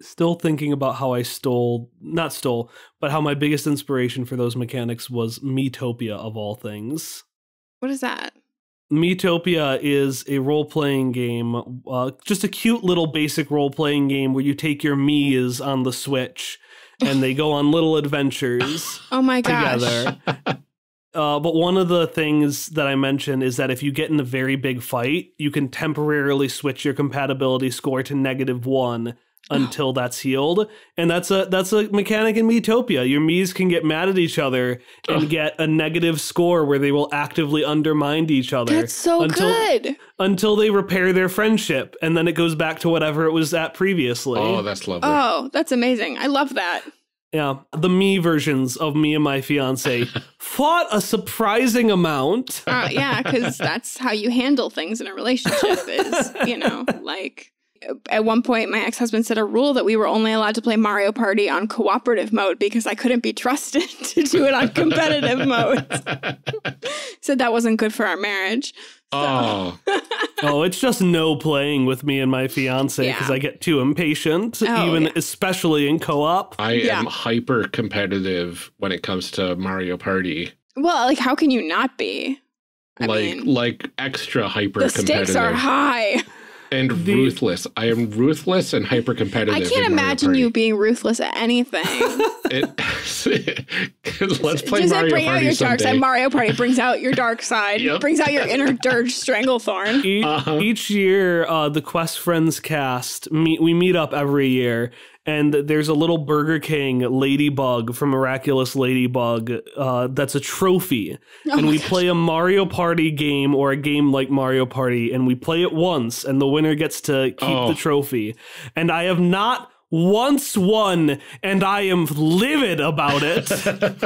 still thinking about how I how my biggest inspiration for those mechanics was Miitopia, of all things. What is that? Miitopia is a role-playing game, just a cute little basic role-playing game where you take your Miis on the Switch and they go on little adventures. Oh my gosh. Together. But one of the things that I mentioned is that if you get in a very big fight, you can temporarily switch your compatibility score to -1 until that's healed. And that's a mechanic in Miitopia. Your Miis can get mad at each other and get a negative score where they will actively undermine each other. That's so good. Until they repair their friendship, and then it goes back to whatever it was at previously. Oh, that's lovely. Oh, that's amazing. I love that. Yeah, the Mii versions of me and my fiance fought a surprising amount. Yeah, because that's how you handle things in a relationship is, you know, like... At one point, my ex-husband set a rule that we were only allowed to play Mario Party on cooperative mode because I couldn't be trusted to do it on competitive mode. Said that wasn't good for our marriage. So. Oh. Oh, it's just no playing with me and my fiance because I get too impatient, especially in co-op. I am hyper competitive when it comes to Mario Party. Well, like, how can you not be? I mean, extra hyper competitive. The stakes are high. And ruthless. I am ruthless and hyper competitive. I can't imagine you being ruthless at anything. Let's play Mario Party. Does it bring out your dark side? Mario Party brings out your dark side. Yep. Brings out your inner dirge stranglethorn. Each year, the Quest Friends cast we meet up every year, and there's a little Burger King ladybug from Miraculous Ladybug that's a trophy. Oh, and we play a Mario Party game or a game like Mario Party, and we play it once, and the winner gets to keep the trophy. And I have not once won, and I am livid about it.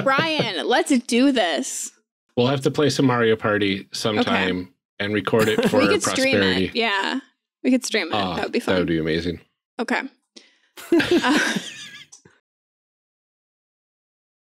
Brian, let's do this. We'll have to play some Mario Party sometime and record it for prosperity. Stream it. Yeah, we could stream it. That would be fun. That would be amazing. Okay.